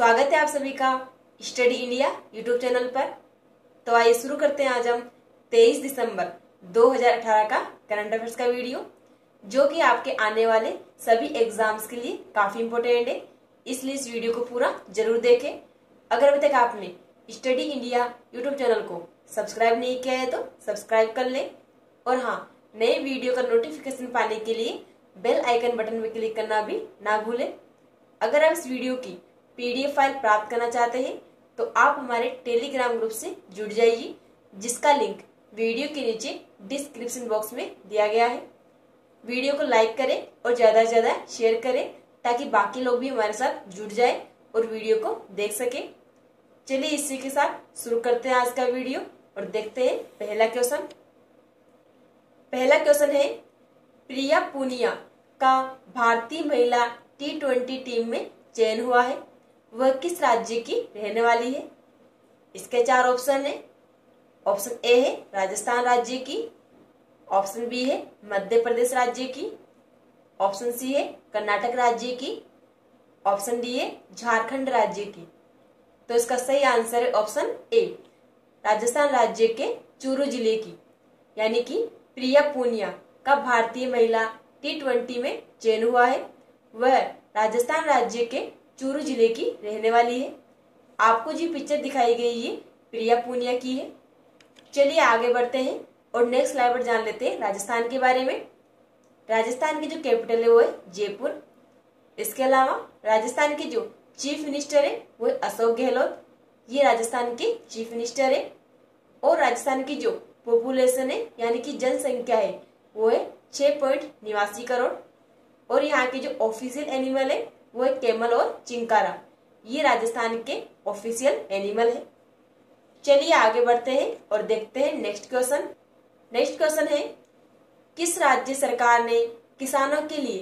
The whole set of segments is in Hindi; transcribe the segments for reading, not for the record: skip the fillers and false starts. स्वागत है आप सभी का स्टडी इंडिया यूट्यूब चैनल पर। तो आइए शुरू करते हैं आज हम 23 दिसंबर 2018 का करंट अफेयर्स का वीडियो, जो कि आपके आने वाले सभी एग्जाम्स के लिए काफी इम्पोर्टेंट है, इसलिए इस वीडियो को पूरा जरूर देखें। अगर अभी तक आपने स्टडी इंडिया यूट्यूब चैनल को सब्सक्राइब नहीं किया है तो सब्सक्राइब कर लें, और हाँ, नए वीडियो का नोटिफिकेशन पाने के लिए बेल आइकन बटन में क्लिक करना भी ना भूलें। अगर आप इस वीडियो की पीडीएफ फाइल प्राप्त करना चाहते हैं तो आप हमारे टेलीग्राम ग्रुप से जुड़ जाइए, जिसका लिंक वीडियो के नीचे डिस्क्रिप्शन बॉक्स में दिया गया है। वीडियो को लाइक करें और ज़्यादा से ज़्यादा शेयर करें ताकि बाकी लोग भी हमारे साथ जुड़ जाए और वीडियो को देख सकें। चलिए इसी के साथ शुरू करते हैं आज का वीडियो और देखते हैं पहला क्वेश्चन। पहला क्वेश्चन है, प्रिया पुनिया का भारतीय महिला टी20 टीम में चयन हुआ है, वह किस राज्य की रहने वाली है? इसके चार ऑप्शन है। ऑप्शन ए है राजस्थान राज्य की, ऑप्शन बी है मध्य प्रदेश राज्य की, ऑप्शन सी है कर्नाटक राज्य की, ऑप्शन डी है झारखंड राज्य की। तो इसका सही आंसर है ऑप्शन ए, राजस्थान राज्य के चूरू जिले की, यानी कि प्रिया पुनिया का भारतीय महिला टी20 में चयन हुआ है। वह राजस्थान राज्य के चूरू जिले की रहने वाली है। आपको जी पिक्चर दिखाई गई ये प्रिया पुनिया की है। चलिए आगे बढ़ते हैं और नेक्स्ट स्लाइड पर जान लेते हैं राजस्थान के बारे में। राजस्थान की जो कैपिटल है वो है जयपुर। इसके अलावा राजस्थान के जो चीफ मिनिस्टर है वो है अशोक गहलोत, ये राजस्थान के चीफ मिनिस्टर है। और राजस्थान की जो पॉपुलेशन है यानी कि जनसंख्या है वो है 6.89 करोड़। और यहाँ के जो ऑफिशियल एनिमल है वो है कैमल और चिंकारा, ये राजस्थान के ऑफिशियल एनिमल है। चलिए आगे बढ़ते हैं और देखते हैं नेक्स्ट क्वेश्चन। नेक्स्ट क्वेश्चन है, किस राज्य सरकार ने किसानों के लिए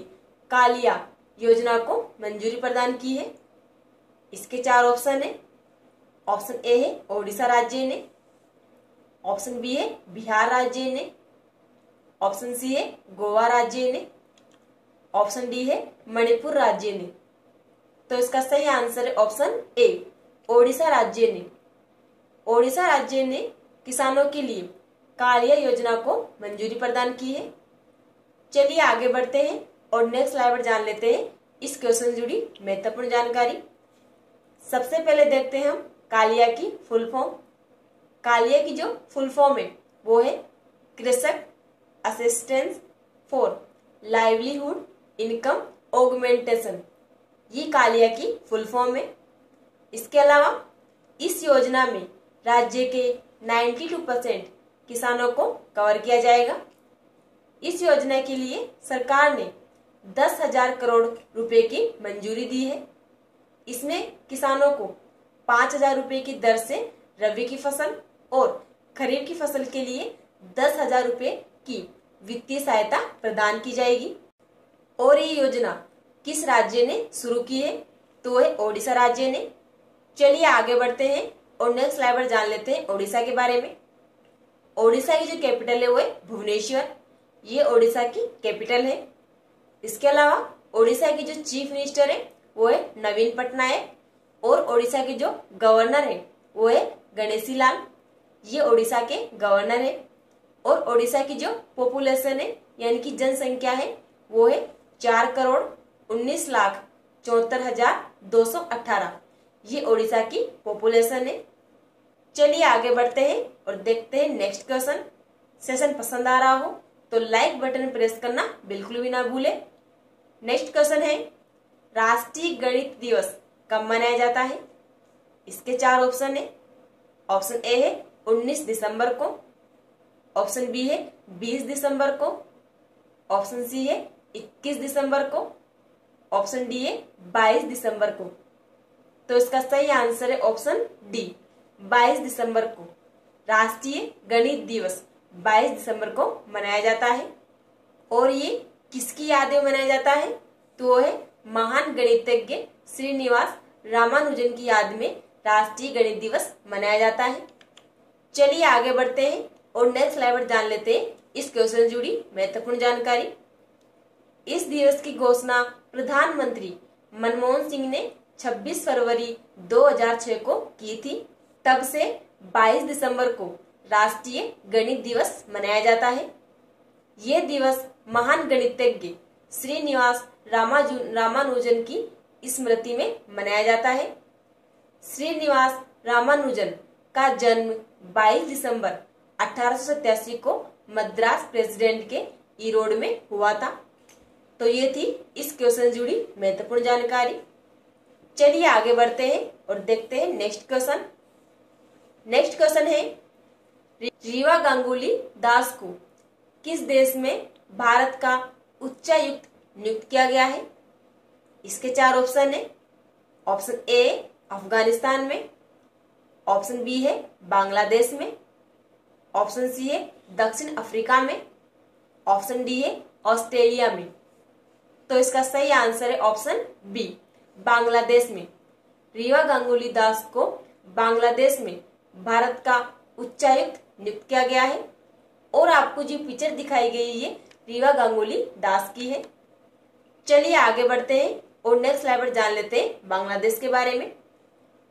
कालिया योजना को मंजूरी प्रदान की है? इसके चार ऑप्शन है। ऑप्शन ए है ओडिशा राज्य ने, ऑप्शन बी है बिहार राज्य ने, ऑप्शन सी है गोवा राज्य ने, ऑप्शन डी है मणिपुर राज्य ने। तो इसका सही आंसर है ऑप्शन ए, ओडिशा राज्य ने। ओडिशा राज्य ने किसानों के लिए कालिया योजना को मंजूरी प्रदान की है। चलिए आगे बढ़ते हैं और नेक्स्ट स्लाइड पर जान लेते हैं इस क्वेश्चन से जुड़ी महत्वपूर्ण जानकारी। सबसे पहले देखते हैं हम कालिया की फुल फॉर्म। कालिया की जो फुल फॉर्म है वो है कृषक assistance for livelihood income augmentation, ये कालिया की फुल फॉर्म है। इसके अलावा इस योजना में राज्य के 92% किसानों को कवर किया जाएगा। इस योजना के लिए सरकार ने 10,000 करोड़ रुपए की मंजूरी दी है। इसमें किसानों को 5,000 रुपये की दर से रबी की फसल और खरीफ की फसल के लिए 10,000 रुपये की वित्तीय सहायता प्रदान की जाएगी। और ये योजना किस राज्य ने शुरू की है तो वह ओडिशा राज्य ने। चलिए आगे बढ़ते हैं और नेक्स्ट स्लाइड पर जान लेते हैं ओडिशा के बारे में। ओडिशा की जो कैपिटल है वो है भुवनेश्वर, ये ओडिशा की कैपिटल है। इसके अलावा ओडिशा की जो चीफ मिनिस्टर है वो है नवीन पटनायक, और ओडिशा के जो गवर्नर है वो है गणेशी लाल, ये ओडिशा के गवर्नर है। और ओडिशा की जो पॉपुलेशन है यानी कि जनसंख्या है वो है 4,19,74,218, ये ओडिशा की पॉपुलेशन है। चलिए आगे बढ़ते हैं और देखते हैं नेक्स्ट क्वेश्चन। सेशन पसंद आ रहा हो तो लाइक बटन प्रेस करना बिल्कुल भी ना भूले। नेक्स्ट क्वेश्चन है, राष्ट्रीय गणित दिवस कब मनाया जाता है? इसके चार ऑप्शन है। ऑप्शन ए है 19 दिसंबर को, ऑप्शन बी है 20 दिसंबर को, ऑप्शन सी है 21 दिसंबर को, ऑप्शन डी है 22 दिसंबर को। तो इसका सही आंसर है ऑप्शन डी, 22 दिसंबर को। राष्ट्रीय गणित दिवस 22 दिसंबर को मनाया जाता है। और ये किसकी याद में मनाया जाता है तो वो है महान गणितज्ञ श्रीनिवास रामानुजन की याद में राष्ट्रीय गणित दिवस मनाया जाता है। चलिए आगे बढ़ते हैं और नेक्स्ट स्लाइड पर जान लेते हैं इस क्वेश्चन से जुड़ी महत्वपूर्ण जानकारी। इस दिवस की घोषणा प्रधानमंत्री मनमोहन सिंह ने 26 फरवरी 2006 को की थी। तब से 22 दिसंबर को राष्ट्रीय गणित दिवस मनाया जाता है। ये दिवस महान गणितज्ञ श्रीनिवास रामानुजन की स्मृति में मनाया जाता है। श्रीनिवास रामानुजन का जन्म 22 दिसंबर 1887 को मद्रास प्रेसिडेंट के ईरोड में हुआ था। तो ये थी इस क्वेश्चन जुड़ी महत्वपूर्ण जानकारी। चलिए आगे बढ़ते हैं और देखते हैं नेक्स्ट क्वेश्चन। नेक्स्ट क्वेश्चन है, रीवा गांगुली दास को किस देश में भारत का उच्चायुक्त नियुक्त किया गया है? इसके चार ऑप्शन है। ऑप्शन ए अफगानिस्तान में, ऑप्शन बी है बांग्लादेश में, ऑप्शन सी है दक्षिण अफ्रीका में, ऑप्शन डी है ऑस्ट्रेलिया में। तो इसका सही आंसर है ऑप्शन बी, बांग्लादेश में। रीवा गांगुली दास को बांग्लादेश में भारत का उच्चायुक्त नियुक्त किया गया है। और आपको जो पिक्चर दिखाई गई ये रीवा गांगुली दास की है। चलिए आगे बढ़ते हैं और नेक्स्ट स्लाइड पर जान लेते हैं बांग्लादेश के बारे में।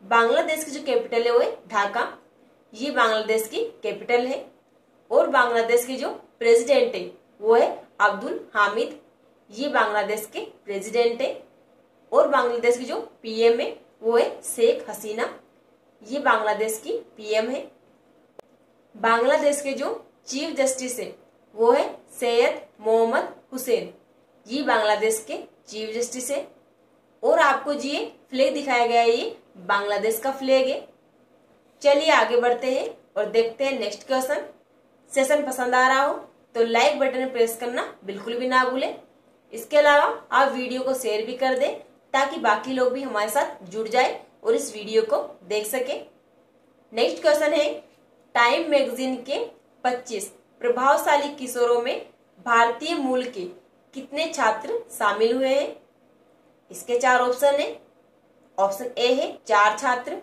बांग्लादेश की जो कैपिटल है वो है ढाका। ये बांग्लादेश की कैपिटल है। और बांग्लादेश की जो प्रेसिडेंट है वो है अब्दुल हामिद। ये बांग्लादेश के प्रेसिडेंट है। और बांग्लादेश की जो पीएम है वो है शेख हसीना। ये बांग्लादेश की पीएम है। बांग्लादेश के जो चीफ जस्टिस है वो है सैयद मोहम्मद हुसैन। ये बांग्लादेश के चीफ जस्टिस है। और आपको जी ये फ्लैग दिखाया गया है, ये बांग्लादेश का फ्लैग है। चलिए आगे बढ़ते हैं और देखते हैं नेक्स्ट क्वेश्चन। सेशन पसंद आ रहा हो तो लाइक बटन प्रेस करना बिल्कुल भी ना भूलें। इसके अलावा आप वीडियो को शेयर भी कर दें ताकि बाकी लोग भी हमारे साथ जुड़ जाए और इस वीडियो को देख सके। नेक्स्ट क्वेश्चन है, टाइम मैगजीन के 25 प्रभावशाली किशोरों में भारतीय मूल के कितने छात्र शामिल हुए हैं? इसके चार ऑप्शन है। ऑप्शन ए है 4 छात्र,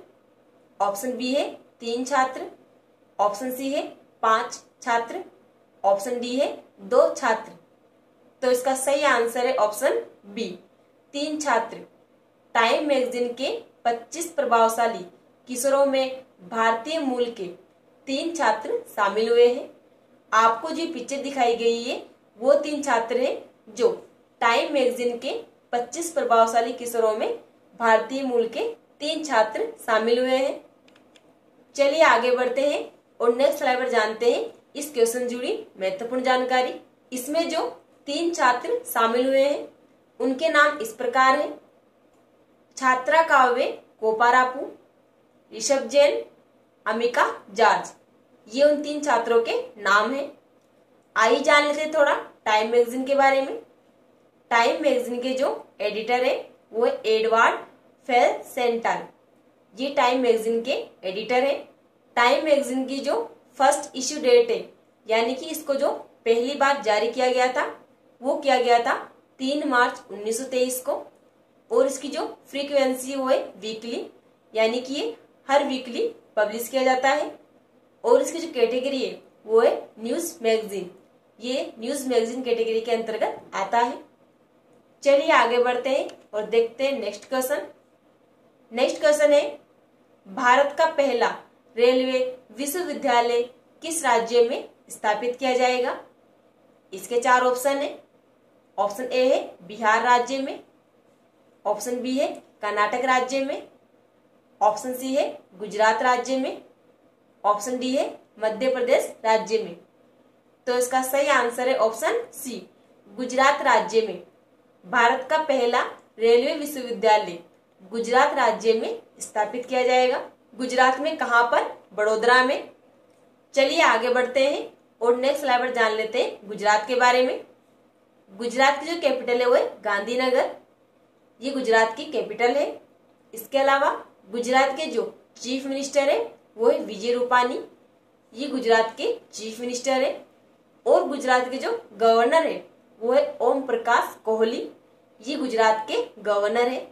ऑप्शन बी है 3 छात्र, ऑप्शन सी है 5 छात्र, ऑप्शन डी है 2 छात्र। तो इसका सही आंसर है ऑप्शन बी, 3 छात्र। टाइम मैगजीन के 25 प्रभावशाली किशोरों में भारतीय मूल के 3 छात्र शामिल हुए हैं। आपको जो पिक्चर दिखाई गई है वो 3 छात्र हैं जो टाइम मैगजीन के 25 प्रभावशाली किशोरों में भारतीय मूल के 3 छात्र शामिल हुए हैं। चलिए आगे बढ़ते हैं और नेक्स्ट स्लाइड पर जानते हैं इस क्वेश्चन जुड़ी महत्वपूर्ण जानकारी। इसमें जो 3 छात्र शामिल हुए हैं उनके नाम इस प्रकार हैं। छात्रा कावे कोपारापू, ऋषभ जैन, अमिका जाज। ये उन 3 छात्रों के नाम हैं। आइए जान लेते हैं थोड़ा टाइम मैगजीन के बारे में। टाइम मैगजीन के जो एडिटर है वो एडवर्ड फेल्सेंटल। ये टाइम मैगजीन के एडिटर है। टाइम मैगजीन की जो फर्स्ट इश्यू डेट है, यानी कि इसको जो पहली बार जारी किया गया था वो किया गया था 3 मार्च 1923 को। और इसकी जो फ्रीक्वेंसी वो है वीकली, यानी कि ये हर वीकली पब्लिश किया जाता है। और इसकी जो कैटेगरी है वो है न्यूज मैगजीन। ये न्यूज मैगजीन कैटेगरी के अंतर्गत आता है। चलिए आगे बढ़ते हैं और देखते हैं नेक्स्ट क्वेश्चन। नेक्स्ट क्वेश्चन है, भारत का पहला रेलवे विश्वविद्यालय किस राज्य में स्थापित किया जाएगा? इसके 4 ऑप्शन है। ऑप्शन ए है बिहार राज्य में, ऑप्शन बी है कर्नाटक राज्य में, ऑप्शन सी है गुजरात राज्य में, ऑप्शन डी है मध्य प्रदेश राज्य में। तो इसका सही आंसर है ऑप्शन सी, गुजरात राज्य में। भारत का पहला रेलवे विश्वविद्यालय गुजरात राज्य में स्थापित किया जाएगा। गुजरात में कहाँ पर? बड़ोदरा में। चलिए आगे बढ़ते हैं और नेक्स्ट स्लाइड पर जान लेते हैं गुजरात के बारे में। गुजरात की जो कैपिटल है वो है गांधीनगर। ये गुजरात की कैपिटल है। इसके अलावा गुजरात के जो चीफ मिनिस्टर है वो है विजय रूपाणी। ये गुजरात के चीफ मिनिस्टर है। और गुजरात के जो गवर्नर है वो है ओम प्रकाश कोहली। ये गुजरात के गवर्नर है।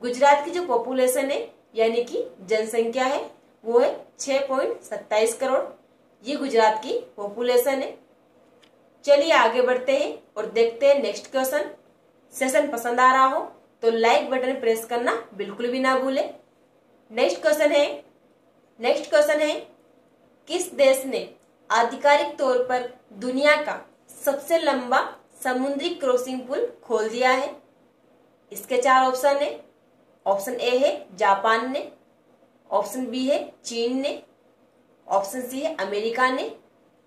गुजरात की जो पॉपुलेशन है, यानी कि जनसंख्या है, वो है 6.27 करोड़। ये गुजरात की पॉपुलेशन है। चलिए आगे बढ़ते हैं और देखते हैं नेक्स्ट क्वेश्चन। सेशन पसंद आ रहा हो तो लाइक बटन प्रेस करना बिल्कुल भी ना भूलें। नेक्स्ट क्वेश्चन है किस देश ने आधिकारिक तौर पर दुनिया का सबसे लंबा समुद्री क्रॉसिंग पुल खोल दिया है? इसके चार ऑप्शन है। ऑप्शन ए है जापान ने, ऑप्शन बी है चीन ने, ऑप्शन सी है अमेरिका ने,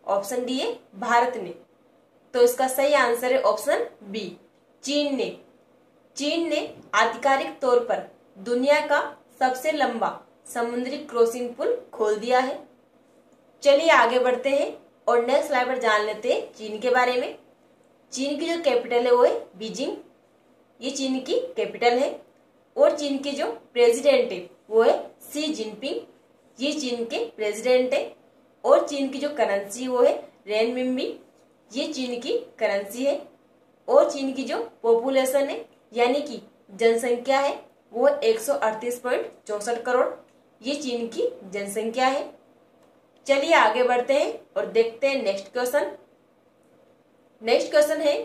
ऑप्शन डी है भारत ने। तो इसका सही आंसर है ऑप्शन बी, चीन ने। चीन ने आधिकारिक तौर पर दुनिया का सबसे लंबा समुद्री क्रॉसिंग पुल खोल दिया है। चलिए आगे बढ़ते हैं और नेक्स्ट स्लाइड पर जान लेते हैं चीन के बारे में। चीन की जो कैपिटल है वो है बीजिंग, ये चीन की कैपिटल है। और चीन के जो प्रेसिडेंट है वो है शी जिनपिंग, ये चीन के प्रेसिडेंट है। और चीन की जो करेंसी वो है रेनमिनबी, ये चीन की करेंसी है। और चीन की जो पॉपुलेशन है यानी कि जनसंख्या है वो 138.64 करोड़, ये चीन की जनसंख्या है। चलिए आगे बढ़ते हैं और देखते हैं नेक्स्ट क्वेश्चन। नेक्स्ट क्वेश्चन है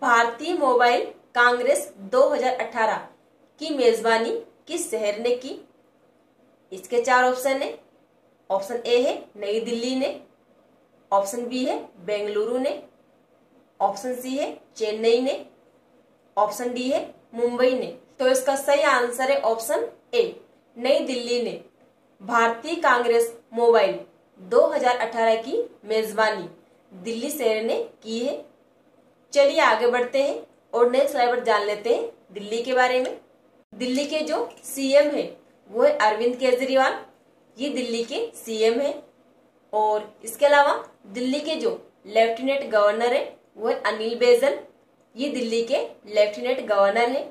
भारतीय मोबाइल कांग्रेस 2018 की मेजबानी किस शहर ने की? इसके चार ऑप्शन है। ऑप्शन ए है नई दिल्ली ने, ऑप्शन बी है बेंगलुरु ने, ऑप्शन सी है चेन्नई ने, ऑप्शन डी है मुंबई ने। तो इसका सही आंसर है ऑप्शन ए, नई दिल्ली ने। भारतीय कांग्रेस मोबाइल 2018 की मेजबानी दिल्ली शहर ने की है। चलिए आगे बढ़ते हैं और नेक्स्ट स्लाइड पर जान लेते हैं दिल्ली के बारे में। दिल्ली के जो सीएम है वो है अरविंद केजरीवाल, ये दिल्ली के सीएम है। और इसके अलावा दिल्ली के जो लेफ्टिनेंट गवर्नर है वो है अनिल बेजल, ये दिल्ली के लेफ्टिनेंट गवर्नर है।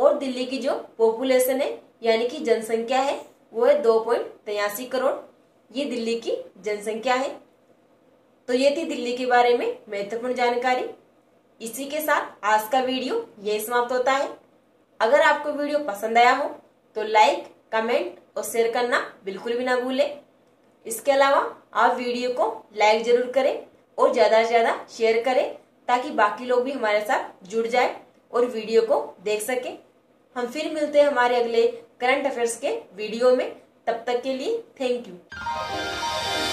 और दिल्ली की जो पॉपुलेशन है यानी कि जनसंख्या है वो है 2.83 करोड़, ये दिल्ली की जनसंख्या है। तो ये थी दिल्ली के बारे में महत्वपूर्ण जानकारी। इसी के साथ आज का वीडियो यही समाप्त होता है। अगर आपको वीडियो पसंद आया हो तो लाइक, कमेंट और शेयर करना बिल्कुल भी ना भूलें। इसके अलावा आप वीडियो को लाइक जरूर करें और ज़्यादा से ज़्यादा शेयर करें ताकि बाकी लोग भी हमारे साथ जुड़ जाए और वीडियो को देख सकें। हम फिर मिलते हैं हमारे अगले करंट अफेयर्स के वीडियो में। तब तक के लिए थैंक यू।